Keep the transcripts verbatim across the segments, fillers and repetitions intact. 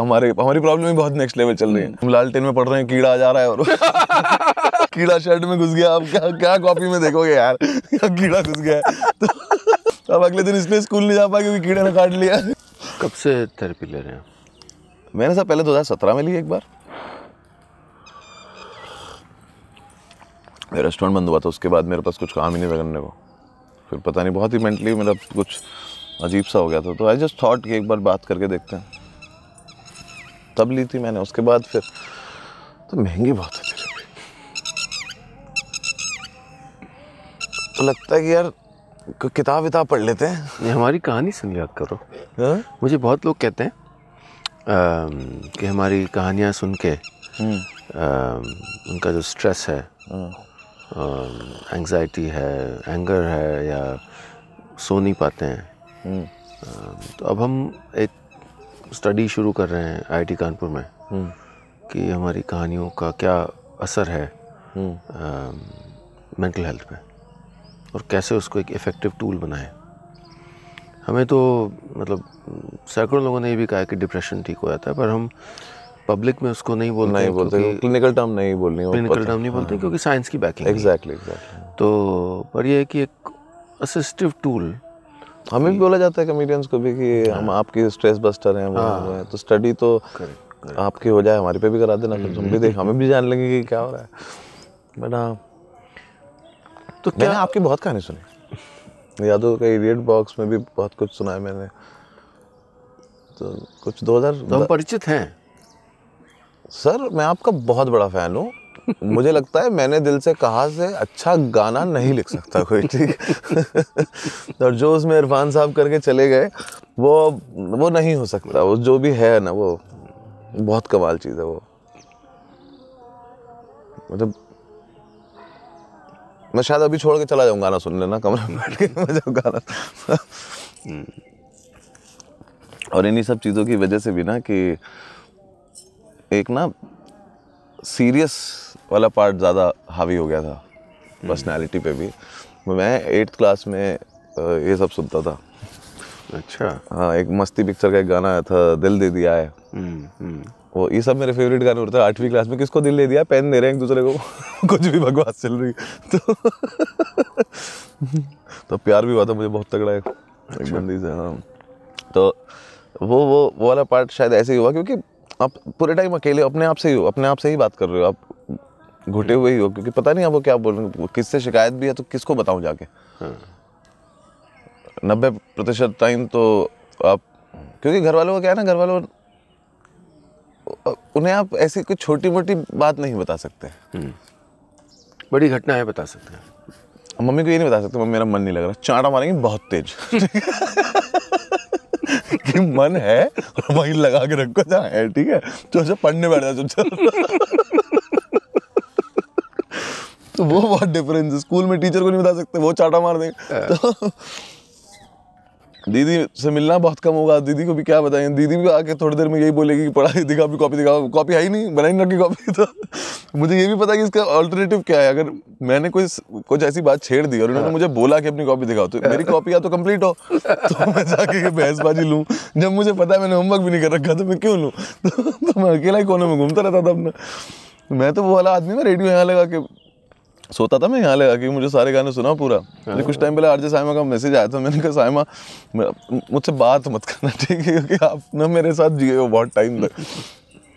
हमारे हमारी प्रॉब्लम ही बहुत नेक्स्ट लेवल चल रही है। हम लालटेन में पढ़ रहे हैं, कीड़ा आ जा रहा है और कीड़ा शर्ट में घुस गया। आप क्या क्या कॉपी में देखोगे यार, कीड़ा घुस गया है। तो अब अगले दिन इसलिए स्कूल नहीं जा पाए क्योंकि कीड़े ने काट लिया। कब से थेरेपी ले रहे हैं? मैंने साहब पहले दो हज़ार सत्रह में ली एक बार, मेरा रेस्टोरेंट बंद हुआ था। उसके बाद मेरे पास कुछ काम ही नहीं था करने को, फिर पता नहीं बहुत ही मेंटली मेरा कुछ अजीब सा हो गया था। तो आई जस्ट थॉट कि एक बार बात करके देखते हैं, तब ली थी मैंने। उसके बाद फिर तो महंगी बहुत है थेरेपी, तो लगता है कि यार किताब विताब पढ़ लेते हैं। हमारी कहानी सुन याद करो। हा? मुझे बहुत लोग कहते हैं कि हमारी कहानियाँ सुन के उनका जो स्ट्रेस है, एंग्जाइटी है, एंगर है, या सो नहीं पाते हैं। तो अब हम एक स्टडी शुरू कर रहे हैं आईआईटी कानपुर में कि हमारी कहानियों का क्या असर है मेंटल हेल्थ पे और कैसे उसको एक इफ़ेक्टिव टूल बनाएं। हमें तो मतलब सैकड़ों लोगों ने ये भी कहा कि डिप्रेशन ठीक हो जाता है, पर हम पब्लिक में उसको नहीं बोलते, नहीं बोलते क्लिनिकल टर्म नहीं बोलने क्लिनिकल टर्म नहीं बोलते क्योंकि साइंस की बैकिंग। Exactly exactly. तो पर यह है कि एक असिस्टिव टूल हमें भी बोला जाता है कॉमेडियंस को भी कि हम आपके स्ट्रेस बस्टर हैं। वो तो स्टडी तो आपकी हो जाए, हमारे पे भी करा देना, तुम भी देख, हमें भी जान लेंगे कि क्या हो रहा है। बट हाँ, तो क्या आपकी बहुत कहानी सुनी, यादों का इडियट बॉक्स में भी बहुत कुछ सुना है मैंने। तो कुछ दो हज़ार हम परिचित हैं सर, मैं आपका बहुत बड़ा फ़ैन हूँ। मुझे लगता है मैंने दिल से कहा से अच्छा गाना नहीं लिख सकता कोई, ठीक। और जो उसमें इरफान साहब करके चले गए वो वो नहीं हो सकता। वो जो भी है ना, वो बहुत कमाल चीज़ है। वो मतलब मैं शायद अभी छोड़ के चला जाऊँ, गाना सुन लेना कमरे में बैठ के मैं जाऊँ गाना। और इन्हीं सब चीज़ों की वजह से भी ना कि एक ना सीरियस वाला पार्ट ज़्यादा हावी हो गया था पर्सनालिटी पे भी। मैं एट्थ क्लास में ये सब सुनता था। अच्छा। हाँ, एक मस्ती पिक्चर का एक गाना आया था, दिल दे दिया है। वो ये सब मेरे फेवरेट गाने होते हैं। आठवीं क्लास में किसको दिल दे दिया, पेन दे रहे हैं एक दूसरे को। कुछ भी बकवास चल रही तो तो प्यार भी हुआ था मुझे बहुत तगड़ा एक बंदी से। हाँ, तो वो वो वो वाला पार्ट शायद ऐसे ही हुआ क्योंकि आप पूरे टाइम अकेले अपने आप से ही हो, अपने आप से ही बात कर रहे हो, आप घुटे हुए ही हो क्योंकि पता नहीं आपको क्या बोलूँ, किससे शिकायत भी है तो किसको बताऊँ जाके। हाँ। नब्बे प्रतिशत टाइम तो आप, क्योंकि घर वालों का क्या है ना, घर वालों उन्हें आप ऐसी कोई छोटी मोटी बात नहीं बता सकते, बड़ी घटना है बता सकते हैं। मम्मी को ये नहीं बता सकते, मम्मी मेरा मन नहीं लग रहा, चाँटा मारेंगे बहुत तेज कि मन है वही लगा के रखो जहाँ है, ठीक है। तो जब पढ़ने बैठ जाओ चुपचाप। तो वो बहुत डिफरेंस है। स्कूल में टीचर को नहीं बता सकते, वो चाटा मार देंगे। तो दीदी से मिलना बहुत कम होगा, दीदी को भी क्या बताएं। दीदी भी आके थोड़ी देर में यही बोलेगी कि पढ़ाई दिखा, भी कॉपी दिखाओ, कॉपी है ही नहीं, बनाई ना की कॉपी। तो मुझे ये भी पता है कि इसका अल्टरनेटिव क्या है। अगर मैंने कोई कुछ ऐसी बात छेड़ दी और उन्होंने मुझे बोला कि अपनी कॉपी दिखाओ, तो मेरी कॉपी या तो कंप्लीट हो तो मैं जाके बहसबाजी लूँ, जब मुझे पता है मैंने होमवर्क भी नहीं कर रखा तो मैं क्यों लूँ। तो मैं अकेला ही कोने में घूमता रहता था अपना। मैं तो वो वाला आदमी ना, रेडियो यहाँ लगा के सोता था मैं, यहाँ लगा कि मुझे सारे गाने सुना पूरा। मुझे कुछ टाइम पहले आरजे साइमा का मैसेज आया था, मैंने कहा साइमा मुझसे बात मत करना, ठीक है, क्योंकि आप ना मेरे साथ जिए हो बहुत टाइम तक।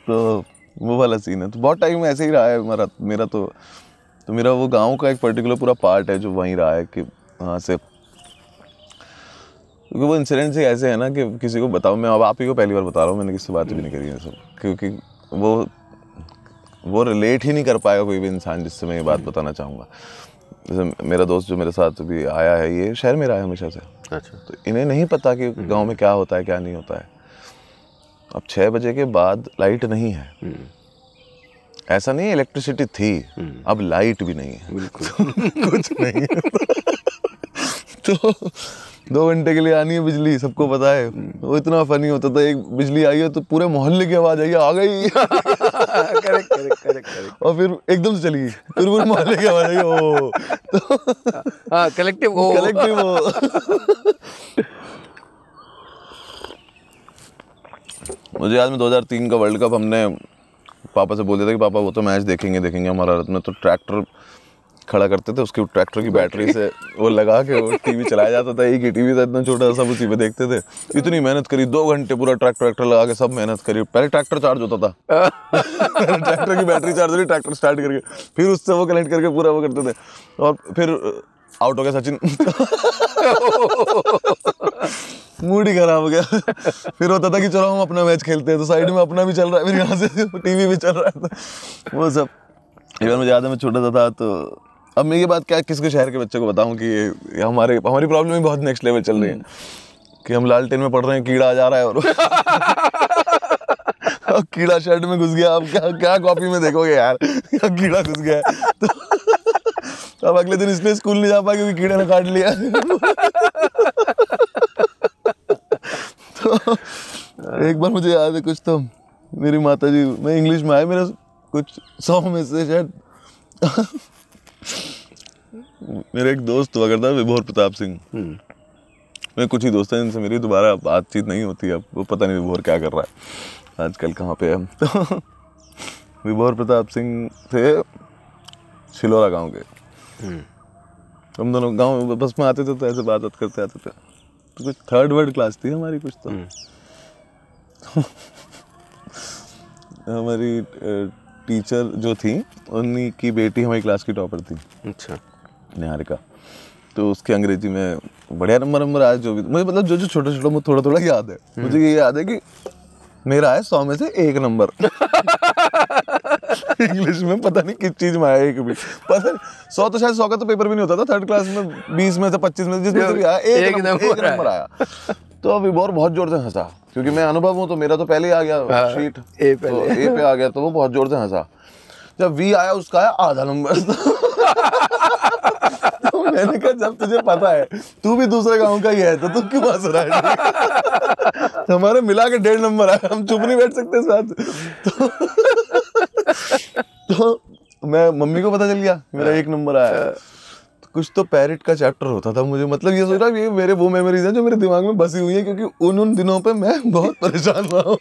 तो वो वाला सीन है। तो बहुत टाइम ऐसे ही रहा है हमारा, मेरा तो तो मेरा वो गांव का एक पर्टिकुलर पूरा पार्ट है जो वहीं रहा है कि वहाँ से, क्योंकि वो इंसिडेंट से ऐसे है ना कि किसी को बताऊँ मैं, अब आप ही को पहली बार बता रहा हूँ, मैंने किसी से बात भी नहीं करी है सब, क्योंकि वो वो रिलेट ही नहीं कर पाएगा कोई भी इंसान जिससे मैं ये बात बताना चाहूँगा। जैसे मेरा दोस्त जो मेरे साथ भी आया है, ये शहर में रहा है हमेशा से। अच्छा। तो इन्हें नहीं पता कि गांव में क्या होता है क्या नहीं होता है। अब छः बजे के बाद लाइट नहीं है, ऐसा नहीं इलेक्ट्रिसिटी थी, अब लाइट भी नहीं है, कुछ नहीं है। तो दो घंटे के लिए आनी है बिजली, सबको पता है। वो इतना फनी होता था, एक बिजली आई है तो पूरे मोहल्ले की आवाज़ आई है, आ गई। Correct correct correct. और फिर एकदम से चली गई, फिर पूरे मोहल्ले की आवाज़ आई, ओ तो हाँ कलेक्टिव हो कलेक्टिव हो मुझे याद में दो हज़ार तीन का वर्ल्ड कप हमने पापा से बोल दिया था कि पापा वो तो मैच देखेंगे देखेंगे हमारा रात में, तो ट्रैक्टर खड़ा करते थे, उसकी ट्रैक्टर की बैटरी से वो लगा के वो टीवी चलाया जाता था। एक ही टीवी था इतना छोटा, सब उसी पे देखते थे। इतनी मेहनत करी, दो घंटे पूरा ट्रैक्टर ट्रैक्टर लगा के सब मेहनत करी। पहले ट्रैक्टर चार्ज होता था ट्रैक्टर की बैटरी चार्ज होती, ट्रैक्टर स्टार्ट करके फिर उससे वो कनेक्ट करके पूरा वो करते थे। और फिर आउट हो गया सचिन मूड ही खराब हो गया फिर होता था कि चलो हम अपना मैच खेलते हैं, तो साइड में अपना भी चल रहा है, फिर यहाँ से टीवी भी चल रहा था, वो सब। एक बार मुझे याद है मैं छोटा सा था, तो अब मैं ये बात क्या किसके शहर के बच्चे को बताऊं कि ये हमारे हमारी प्रॉब्लम ही बहुत नेक्स्ट लेवल चल रही है कि हम लालटेन में पढ़ रहे हैं, कीड़ा आ जा रहा है और, और कीड़ा शर्ट में घुस गया। अब क्या क्या कॉपी में देखोगे यार, कीड़ा घुस गया है। तो, तो अब अगले दिन इसलिए स्कूल नहीं जा पाया क्योंकि कीड़े ने काट लिया तो एक बार मुझे याद है कुछ, तो मेरी माता जी, मैं इंग्लिश में आए मेरा कुछ सौ में से शायद मेरे एक दोस्त वगैरह था, विभोर प्रताप सिंह, मेरे कुछ ही दोस्त हैं जिनसे मेरी दोबारा बातचीत नहीं होती। अब वो पता नहीं विभोर क्या कर रहा है आजकल, कहाँ पे है। तो विभोर प्रताप सिंह थे छिलोरा गांव के, हम दोनों गांव बस में आते थे तो ऐसे बात करते आते थे। तो कुछ थर्ड वर्ड क्लास थी हमारी कुछ, तो हमारी टीचर जो थी उन्हीं की बेटी हमारी क्लास की टॉपर थी, अच्छा, निहारिका। तो उसके अंग्रेजी में बढ़िया नंबर नंबर आया, जो भी मुझे मतलब जो जो छोटा छोटा मुझे थोड़ा थोड़ा याद है। मुझे ये याद है कि मेरा आया सौ में से एक नंबर इंग्लिश में, पता नहीं किस चीज़ में आया, एक भी पता नहीं। सौ तो शायद सौ का तो पेपर भी नहीं होता था थर्ड क्लास में, बीस में से पच्चीस में जिसमें भी आया एक नंबर आया। तो अभी बहुत बहुत जोर से हंसा, क्योंकि मैं अनुभव हूँ तो मेरा तो पहले आ गया शीट ए पे, तो ए पे आ गया, तो वो बहुत जोर से हंसा। जब वी आया उसका आया आधा नंबर तो मैंने कहा जब तुझे पता है तू भी दूसरे गांव का ही है तो तू क्यों हंस रहा है हमारे मिला के डेढ़ नंबर आया, हम चुप नहीं बैठ सकते साथ। तो, तो मैं मम्मी को पता चल गया मेरा एक नंबर आया। कुछ तो पैरेट का चैप्टर होता था, मुझे मतलब ये सोच रहा ये मेरे वो मेमोरीज हैं जो मेरे दिमाग में बसी हुई है, क्योंकि उन उन दिनों पे मैं बहुत परेशान हुआ हूँ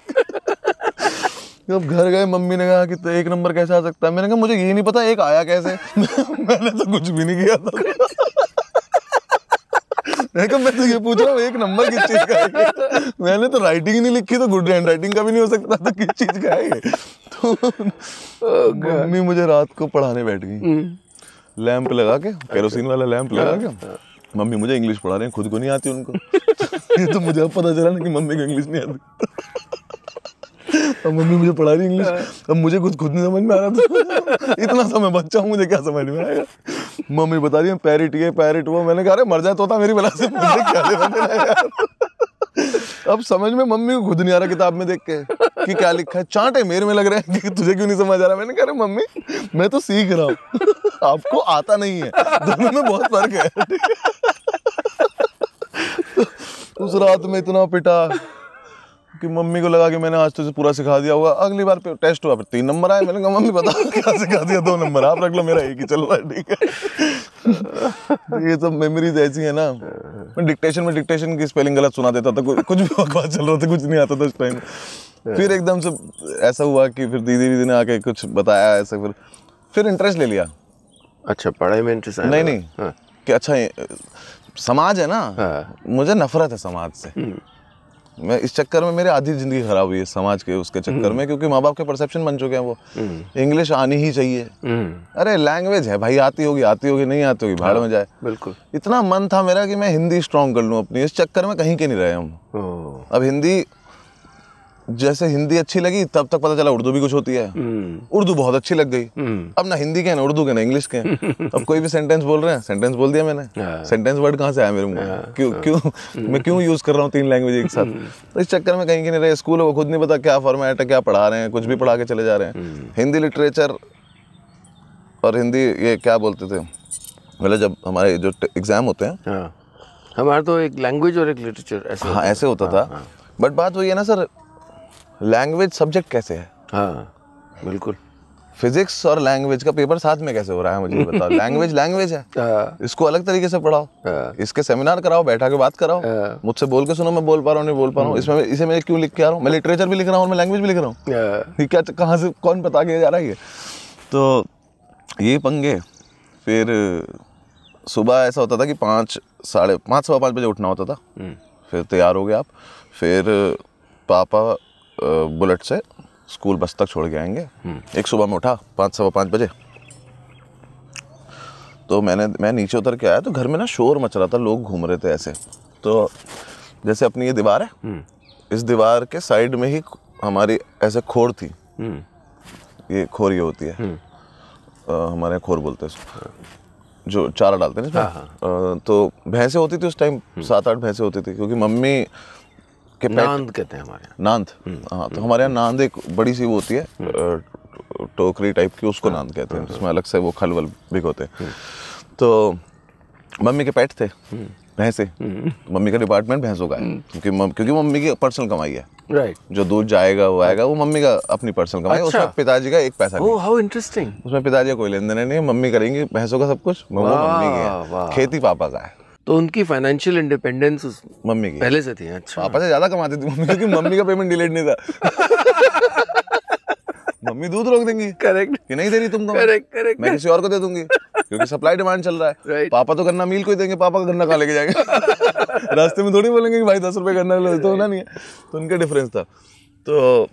जब घर गए मम्मी ने कहा कि तो एक नंबर कैसे आ सकता है, मैंने कहा मुझे ये नहीं पता एक आया कैसे मैंने तो कुछ भी नहीं किया था मैं तो ये पूछ रहा हूँ एक नंबर किस चीज़ का है, मैंने तो राइटिंग ही नहीं लिखी, तो गुड हैंड राइटिंग का भी नहीं हो सकता था, किस चीज़ का है। तो मम्मी मुझे रात को पढ़ाने बैठ गई, लैंप लगा के, केरोसिन वाला लैंप लगा के मम्मी मुझे इंग्लिश पढ़ा रही हैं, खुद को नहीं आती उनको ये तो मुझे अब पता चला ना कि मम्मी को इंग्लिश नहीं आती अब मम्मी मुझे पढ़ा रही इंग्लिश, अब मुझे खुद खुद नहीं समझ में आ रहा था इतना सा मैं बच्चा हूँ, मुझे क्या समझ में आएगा। मम्मी बता रही है पैरेट ये पैरेट वो, मैंने कहा अरे मर जाए तोता मेरी बला से, मुझे क्या अब समझ में मम्मी को खुद नहीं आ रहा किताब में देख के कि क्या लिखा है, चांटे मेरे में लग रहा है कि तुझे क्यों नहीं समझ आ रहा। मैंने कहा अरे मम्मी मैं तो सीख रहा हूँ आपको आता नहीं है, दोनों में बहुत फर्क है। उस रात में इतना पिटा कि मम्मी को लगा कि मैंने आज तुझे पूरा सिखा दिया होगा, अगली बार पे टेस्ट हुआ फिर तीन नंबर आए, मैंने कहा मम्मी बताओ क्या सिखा दिया, दो नंबर आप रख लो मेरा एक ही चल रहा है, ठीक है। ये सब मेमोरीज ऐसी है ना, मैं डिक्टेशन में डिक्टेशन की स्पेलिंग गलत सुना देता था, कुछ भी बकवास चल रहा था, कुछ नहीं आता था उस टाइम। फिर एकदम से ऐसा हुआ कि फिर दीदी दीदी ने आके कुछ बताया ऐसा, फिर फिर इंटरेस्ट ले लिया, अच्छा पढ़ाई में इंटरेस्ट नहीं नहीं हाँ। कि अच्छा समाज है ना हाँ। मुझे नफरत है समाज से, मैं इस चक्कर में मेरी आधी जिंदगी खराब हुई है समाज के उसके चक्कर में, क्योंकि माँ बाप के परसेप्शन बन चुके हैं वो इंग्लिश आनी ही चाहिए, अरे लैंग्वेज है भाई आती होगी आती होगी नहीं आती होगी भाड़ में जाए, बिल्कुल। इतना मन था मेरा कि मैं हिंदी स्ट्रांग कर लूँ अपनी, इस चक्कर में कहीं के नहीं रहे हम। अब हिंदी जैसे हिंदी अच्छी लगी तब तक पता चला उर्दू भी कुछ होती है, उर्दू बहुत अच्छी लग गई, अब ना हिंदी के ना उर्दू के ना इंग्लिश के अब कोई भी सेंटेंस बोल रहे हैं सेंटेंस बोल दिया मैंने, सेंटेंस वर्ड कहाँ से आया मेरे मुंह, क्यों क्यों मैं क्यों यूज कर रहा हूँ तीन लैंग्वेज एक साथ। तो इस चक्कर में कहीं के नहीं रहे, स्कूल को खुद नहीं पता क्या फॉर्मेट है, क्या पढ़ा रहे हैं, कुछ भी पढ़ा के चले जा रहे हैं। हिंदी लिटरेचर और हिंदी ये क्या बोलते थे मतलब जब हमारे जो एग्जाम होते हैं हमारा, तो एक लैंग्वेज और एक लिटरेचर ऐसे ऐसे होता था। बट बात वही है ना सर, लैंग्वेज सब्जेक्ट कैसे है, हाँ बिल्कुल फिजिक्स और लैंग्वेज का पेपर साथ में कैसे हो रहा है मुझे बताओ। लैंग्वेज लैंग्वेज है, इसको अलग तरीके से पढ़ाओ, इसके सेमिनार कराओ, बैठा के बात कराओ, मुझसे बोल के सुनो मैं बोल पा रहा हूँ नहीं बोल पा रहा हूँ। इसमें इसे मैं क्यों लिख के आ रहा हूँ, मैं लिटरेचर भी लिख रहा हूँ, मैं लैंग्वेज भी लिख रहा हूँ, क्या कहाँ से कौन पता किया जा रहा है। तो ये पंगे। फिर सुबह ऐसा होता था कि पाँच साढ़े पाँच सवा पाँच बजे उठना होता था, फिर तैयार हो गए आप, फिर पापा बुलेट से स्कूल बस तक छोड़ के आएंगे। एक सुबह में उठा पाँच सवा पाँच बजे, तो मैंने मैं नीचे उतर के आया तो घर में ना शोर मच रहा था, लोग घूम रहे थे ऐसे। तो जैसे अपनी ये दीवार है, इस दीवार के साइड में ही हमारी ऐसे खोर थी, ये खोर ये होती है हमारे खोर बोलते हैं जो चारा डालते हैं इसमें। तो भैंसें होती थी उस टाइम, सात आठ भैंसें होती थी, क्योंकि मम्मी के नांद कहते हैं हमारे यहाँ, नांद। हाँ, तो हमारे यहाँ नांद एक बड़ी सी वो होती है टोकरी टाइप की, उसको नांद कहते हैं, उसमें अलग से वो खलवल भिगोते हैं। तो मम्मी के पेट थे भैंसे, मम्मी का डिपार्टमेंट भैंसों का है, क्योंकि क्योंकि मम्मी की पर्सनल कमाई है, राइट। जो दूध जाएगा वो आएगा, वो मम्मी का अपनी पर्सनल कमाई, उसमें पिताजी का एक पैसा नहीं। ओह हाउ इंटरेस्टिंग, उसमें पिताजी कोई लेन देन नहीं, मम्मी करेंगी भैंसों का सब कुछ, मम्मी की है खेती, पापा का है। तो उनकी फाइनेंशियल इंडिपेंडेंस मम्मी की पहले से थी। अच्छा, पापा से ज्यादा कमाती थी मम्मी, क्योंकि मम्मी का पेमेंट डिलेड नहीं था। मम्मी दूध रोक देंगी, करेक्ट, कि नहीं दे रही तुमको, करेक्ट करेक्ट, मैं किसी और को दे दूंगी, क्योंकि सप्लाई डिमांड चल रहा है, right. पापा तो गन्ना मिल को ही देंगे, पापा का गन्ना कहाँ लेके जाएंगे। रास्ते में थोड़ी बोलेंगे कि भाई दस रुपए गन्ना ले, तो होना नहीं है। तो उनका डिफरेंस था। तो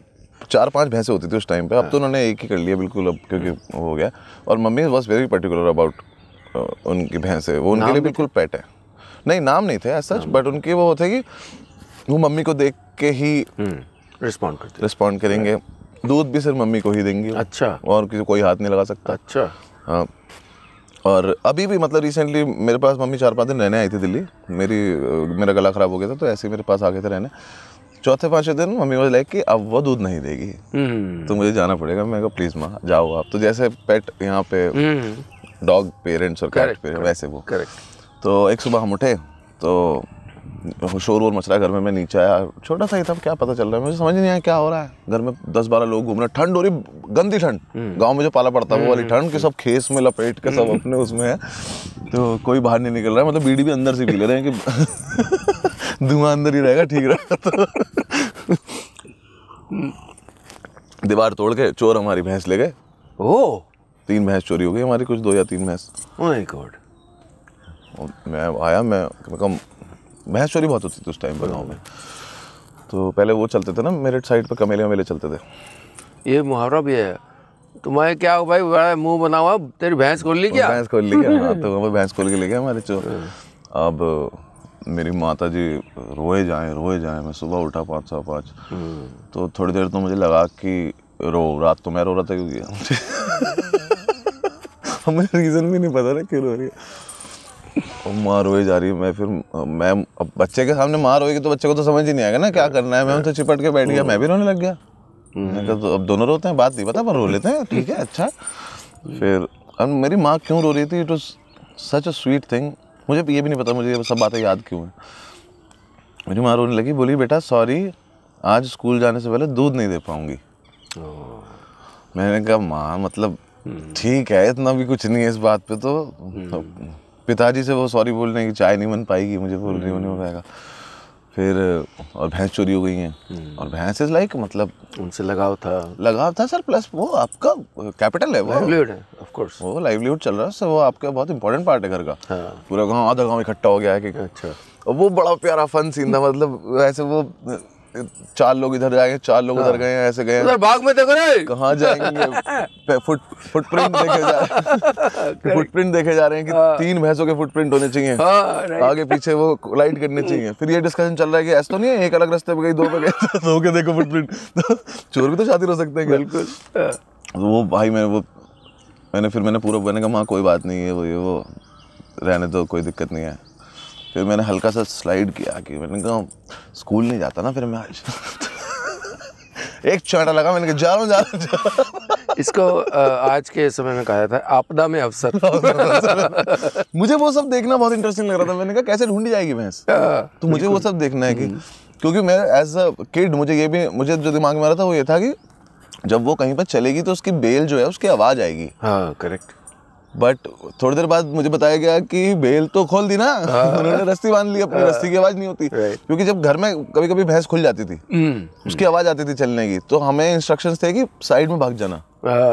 चार पांच भैंसे होती थी उस टाइम पे, अब तो उन्होंने एक ही कर लिया बिल्कुल, अब क्योंकि हो गया। और mummy was very particular about उनकी भैंसे, वो उनके लिए बिल्कुल पेट है, नहीं नाम नहीं थे सच, बट उनके वो थे कि वो मम्मी को देख के ही रिस्पॉन्ड करते रिस्पॉन्ड करेंगे, दूध भी सिर्फ मम्मी को ही देंगी। अच्छा, और किसी कोई हाथ नहीं लगा सकता। अच्छा हाँ। और अभी भी मतलब रिसेंटली मेरे पास मम्मी चार पाँच दिन रहने आई थी दिल्ली, मेरी मेरा गला ख़राब हो गया था, तो ऐसे ही मेरे पास आ गए थे रहने। चौथे पाँचवें दिन मम्मी वाज लाइक कि अब वो दूध नहीं देगी तो मुझे जाना पड़ेगा। मैं कहा प्लीज़ माँ जाओ आप, तो जैसे पेट यहाँ पे डॉग पेरेंट्स और कैट पेरेंट्स, वैसे वो करेक्ट। तो एक सुबह हम उठे तो शोर वोर मच रहा है घर में, मैं नीचे आया, छोटा सा ही था, क्या पता चल रहा है मुझे समझ नहीं आया क्या हो रहा है। घर में दस बारह लोग घूम रहे, ठंड हो रही, गंदी ठंड, गांव में जो पाला पड़ता है वो वाली ठंड, कि सब खेस में लपेट के सब अपने उसमें है, तो कोई बाहर नहीं निकल रहा है, मतलब बीड़ी भी अंदर से पी ले रहे हैं कि धुआं अंदर ही रहेगा, ठीक रहेगा। तो दीवार तोड़ के चोर हमारी भैंस ले गए। ओह, तीन भैंस चोरी हो गई हमारी, कुछ दो या तीन भैंस। Oh my god. मैं आया, मैं कम भैंस चोरी बहुत होती थी उस टाइम पर गाँव में। तो पहले वो चलते थे ना मेरठ साइड पर, कमेले वमेले चलते थे। ये मुहावरा भी है तुम्हारे, क्या हो भाई मुंह बना हुआ, तेरी भैंस खोल ली क्या, भैंस खोल ली क्या। हाँ, तो वो भैंस खोल के ले गए हमारे चोर। अब मेरी माता जी रोए जाएँ रोए जाएँ, मैं सुबह उठा पाँच सवा पाँच, तो थोड़ी देर तो मुझे लगा कि रो, रात तो मैं रो रहा था क्योंकि हमें रीज़न भी नहीं पता ना क्यों रो रही है। माँ रोई जा रही है, मैं फिर मैं अब बच्चे के सामने माँ रोएगी तो बच्चे को तो समझ ही नहीं आएगा ना क्या करना है। मैं उनसे चिपट के बैठ गया, मैं भी रोने लग गया। मैंने कहा तो अब दोनों रोते हैं, बात नहीं पता पर रो लेते हैं, ठीक है अच्छा। फिर अब मेरी माँ क्यों रो रही थी, it was such a sweet thing, मुझे ये भी नहीं पता मुझे ये सब बातें याद क्यों हैं। मेरी माँ रोने लगी, बोली बेटा सॉरी आज स्कूल जाने से पहले दूध नहीं दे पाऊँगी। मैंने कहा माँ मतलब ठीक है, इतना भी कुछ नहीं है इस बात पर। तो पिताजी से वो सॉरी बोलने की चाय नहीं बन पाएगी, मुझे बोल नहीं होने पाएगा। फिर और भैंस चोरी हो गई हैं, और भैंस इज लाइक मतलब उनसे लगाव था लगाव था सर, प्लस वो आपका कैपिटल है, वो लाइवलीहुड है, ऑफ कोर्स वो लाइवलीहुड चल रहा है सर, वो आपका बहुत इंपॉर्टेंट पार्ट है घर का। हाँ। पूरा गाँव आधा गाँव इकट्ठा हो गया है कि अच्छा। और वो बड़ा प्यारा फन सीन था, मतलब ऐसे वो चार लोग इधर जाएंगे, चार लोग उधर गए, ऐसे गए उधर बाग में देखो ना कहाँ जाएंगे, फुट फुटप्रिंट देखे जा रहे फुटप्रिंट देखे जा रहे हैं कि तीन भैंसों के फुटप्रिंट होने चाहिए, आगे पीछे वो कोलाइड करने चाहिए। फिर ये डिस्कशन चल रहा है कि ऐसा तो नहीं है एक अलग रास्ते पे गई, दो पे गई, दो के देखो फुटप्रिंट, चोर भी तो शातिर हो सकते हैं। बिल्कुल। वो भाई मैंने वो मैंने फिर मैंने पूरा बने का माँ कोई बात नहीं है, वो ये वो रहने दो, कोई दिक्कत नहीं है। फिर मैंने हल्का सा स्लाइड किया कि मैंने कहा स्कूल नहीं जाता ना फिर मैं आज। एक चांटा लगा, मैंने कहा जा रहा हूँ जा रहा हूँ। इसको आज के समय में कहा जाता है आपदा में अवसर। मुझे वो सब देखना बहुत इंटरेस्टिंग लग रहा था, मैंने कहा कैसे ढूंढी जाएगी भैंस, तो मुझे वो सब देखना है कि क्योंकि मैं एज अ किड मुझे ये भी मुझे जो दिमाग में आ रहा था वो ये था कि जब वो कहीं पर चलेगी तो उसकी बेल जो है उसकी आवाज़ आएगी। हाँ करेक्ट। बट थोड़ी देर बाद मुझे बताया गया कि बेल तो खोल दी ना, उन्होंने रस्सी बांध ली अपनी, रस्सी की आवाज़ नहीं होती। क्योंकि जब घर में कभी कभी भैंस खुल जाती थी उसकी आवाज़ आती थी चलने की, तो हमें इंस्ट्रक्शंस थे कि साइड में भाग जाना।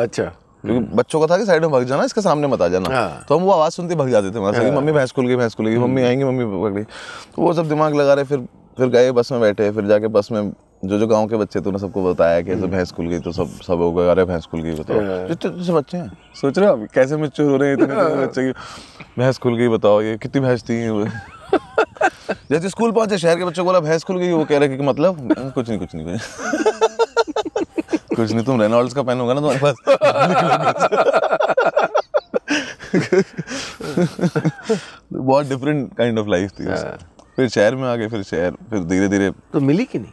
अच्छा, क्योंकि बच्चों का था कि साइड में भाग जाना, इसके सामने मत आ जाना। तो हम वो आवाज़ सुनते भाग जाते थे, मतलब मम्मी भैंस खुल गई, भैंस खुल गई, मम्मी आएंगी, मम्मी पकड़ गई। तो वो सब दिमाग लगा रहे, फिर फिर गए बस में बैठे, फिर जाके बस में जो जो गांव के बच्चे तो उन्हें सबको बताया कि ऐसे भैंस खुल गई, तो सब सब हो गए, अरे भैंस खुल गई बताओ। छोटे छोटे बच्चे हैं, सोच रहे हो आप कैसे मैच्योर हो रहे हैं इतने बच्चे की भैंस खुल गई बताओ, ये कितनी भैंस थी। जैसे स्कूल पहुंचे शहर के बच्चों को बोला भैंस खुल गई, वो कह रहे कि मतलब कुछ नहीं कुछ नहीं कुछ नहीं, तुम रेनॉल्ड्स का पेन होगा ना तुम्हारे पास। बहुत डिफरेंट काइंड ऑफ लाइफ थी। फिर शहर में आ गए, फिर शहर फिर धीरे धीरे। तो मिली कि नहीं?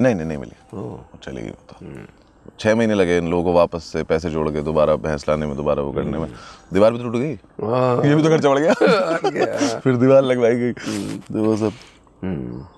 नहीं नहीं नहीं मिली, चली गई तो। छः महीने लगे इन लोगों को वापस से पैसे जोड़ के दोबारा भैंस लाने में, दोबारा वो करने में। दीवार भी टूट गई, ये भी तो खर्चा बढ़ गया। फिर दीवार लगवाई गई, तो वो सब।